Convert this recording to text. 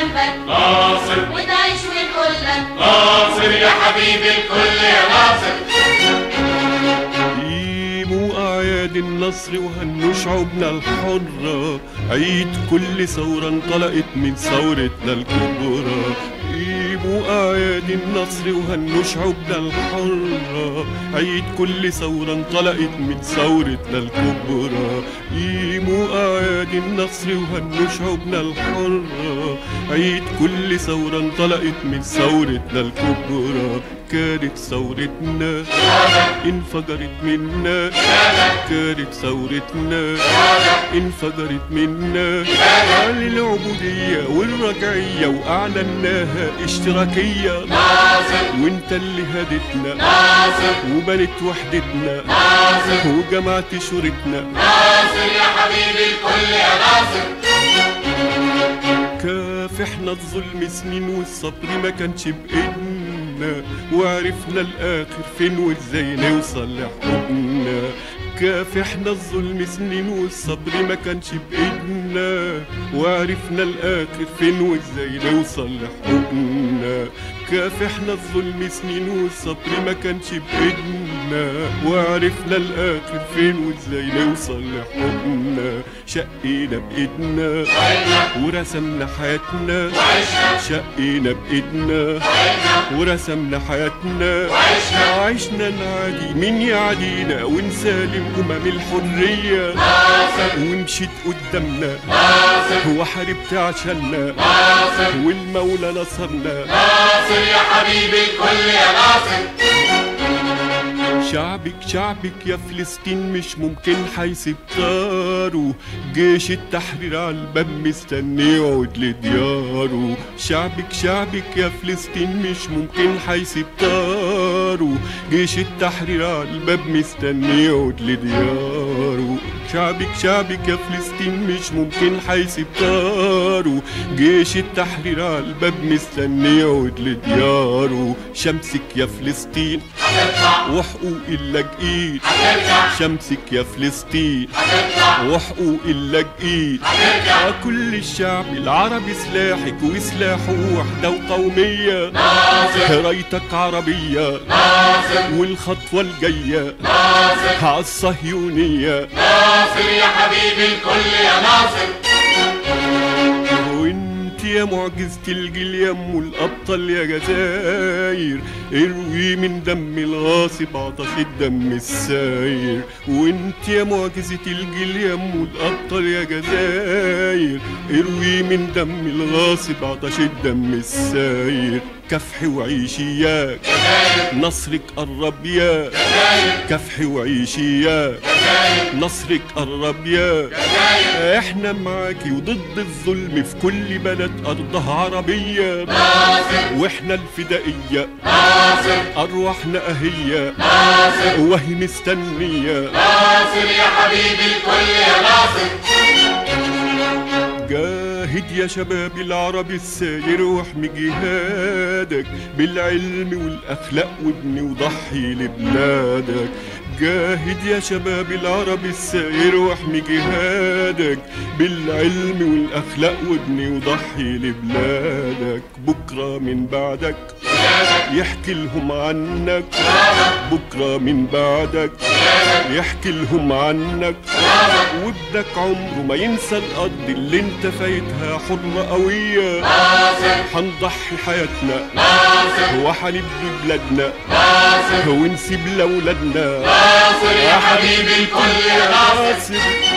جنبك ناصر وتعيش ونقول لك ناصر يا حبيبي الكل يا ناصر. قيموا أعياد النصر وهنوا شعوبنا الحرة، عيد كل ثورة انطلقت من ثورتنا الكبرى. قيموا أعياد النصر وهنوا شعوبنا الحرة، عيد كل ثورة انطلقت من ثورتنا الكبرى. قيموا أعياد النصر وهنوا شعوبنا الحرة، عيد كل ثورة انطلقت من ثورتنا الكبرى. كانت ثورتنا انفجرت منا، كانت ثورتنا انفجرت منا عن العبودية والرجعية وأعلناها اشتراكية. ناصر وانت اللي هدتنا، ناصر وبنت وحدتنا، ناصر وجمعت شورتنا، ناصر يا حبيبي الكل يا ناصر. كافحنا الظلم سنين والصبر ما كانش بإيدنا، وعرفنا الآخر فين وازاي نوصل لحبنا. كافحنا الظلم سنين والصبر ما كانش بإيدنا، وعرفنا الآخر فين وازاي نوصل لحبنا. كافحنا الظلم سنين والصبر ما كانش بإيدنا، وعرفنا الآخر فين وازاي نوصل لحبنا. شقينا بإيدنا ورسمنا حياتنا، شقينا بإيدنا ورسمنا حياتنا، عشنا نعادي من يعدينا ونسالم أمم الحرية. ومشيت قدامنا وحاربت عشاننا، والمولى نصرنا، ناصر يا حبيبي الكل يا ناصر. شعبك شعبك يا فلسطين مش ممكن حيسيب طاره، جيش التحرير على الباب مستني يعود لدياره. شعبك شعبك يا فلسطين مش ممكن حيسيب طاره، جيش التحرير على الباب مستني يعود لدياره. شعبك شعبك يا فلسطين مش ممكن حيسيب طاره، جيش التحرير على الباب مستني يعود لدياره. شمسك يا فلسطين وحقوق اللاجئين، شمسك يا فلسطين وحقوق اللاجئين. كل الشعب العربي سلاحك وسلاحه وحده وقوميه، رايتك عربيه والخطوه الجايه عالصهيونيه. ناصر يا حبيبي الكل يا ناصر. يا معجزة الجيل يا ام الابطال يا جزاير، اروي من دم الغاصب عطش الدم الساير. وانت يا معجزة الجيل يا ام الابطال يا جزاير، اروي من دم الغاصب عطش الدم الساير. كفحي وعيشي ياك نصرك قرب ياك، كفحي وعيشي ياك نصرك قرب ياك. احنا معاكي وضد الظلم في كل بلد ارضها عربيه، واحنا الفدائيه ارواحنا اهيه وهي مستنيه. ناصر يا حبيبي الكل يا ناصر. جاهد يا شباب العربي الساير واحمي جهادك بالعلم والاخلاق وابني وضحي لبلادك. جاهد يا شباب العربي الساير واحمي جهادك بالعلم والاخلاق وابني وضحي لبلادك. بكره من بعدك يحكي لهم عنك، بكره من بعدك يحكي لهم عنك. وابنك عمره ما ينسى الارض اللي انت فايتها حرة قوية. هنضحي حياتنا وحنبني بلادنا ونسيب لأولادنا. ناصر يا حبيبي الكل يا ناصر.